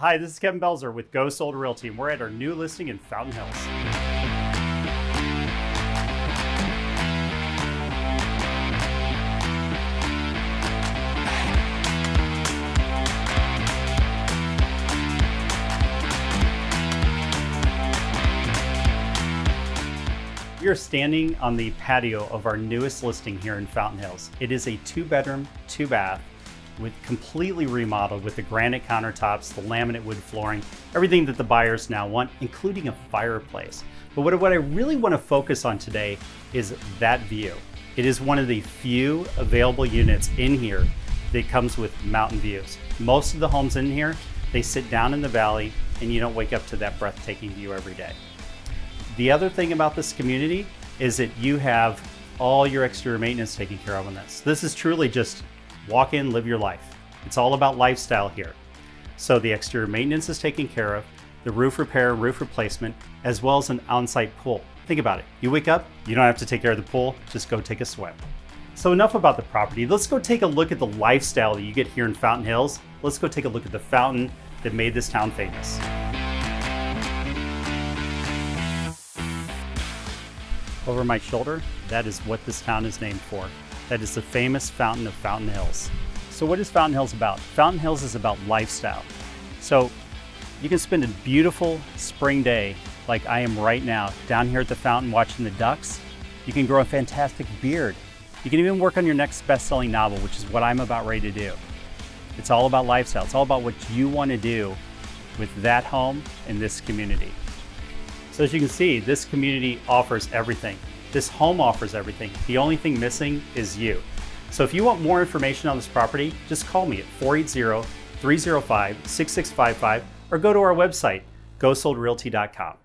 Hi, this is Kevin Belzer with Go Sold Realty, and we're at our new listing in Fountain Hills. We are standing on the patio of our newest listing here in Fountain Hills. It is a 2-bedroom, 2-bath. With completely remodeled with the granite countertops, the laminate wood flooring, everything that the buyers now want, including a fireplace. But what I really want to focus on today is that view. It is one of the few available units in here that comes with mountain views. Most of the homes in here, they sit down in the valley and you don't wake up to that breathtaking view every day. The other thing about this community is that you have all your exterior maintenance taken care of on this. This is truly just walk in, live your life. It's all about lifestyle here. So the exterior maintenance is taken care of, the roof repair, roof replacement, as well as an on-site pool. Think about it. You wake up, you don't have to take care of the pool, just go take a swim. So enough about the property. Let's go take a look at the lifestyle that you get here in Fountain Hills. Let's go take a look at the fountain that made this town famous. Over my shoulder, that is what this town is named for. That is the famous fountain of Fountain Hills. So what is Fountain Hills about? Fountain Hills is about lifestyle. So you can spend a beautiful spring day like I am right now, down here at the fountain watching the ducks. You can grow a fantastic beard. You can even work on your next best-selling novel, which is what I'm about ready to do. It's all about lifestyle. It's all about what you want to do with that home and this community. So as you can see, this community offers everything. This home offers everything. The only thing missing is you. So if you want more information on this property, just call me at 480-305-6655 or go to our website, gosoldrealty.com.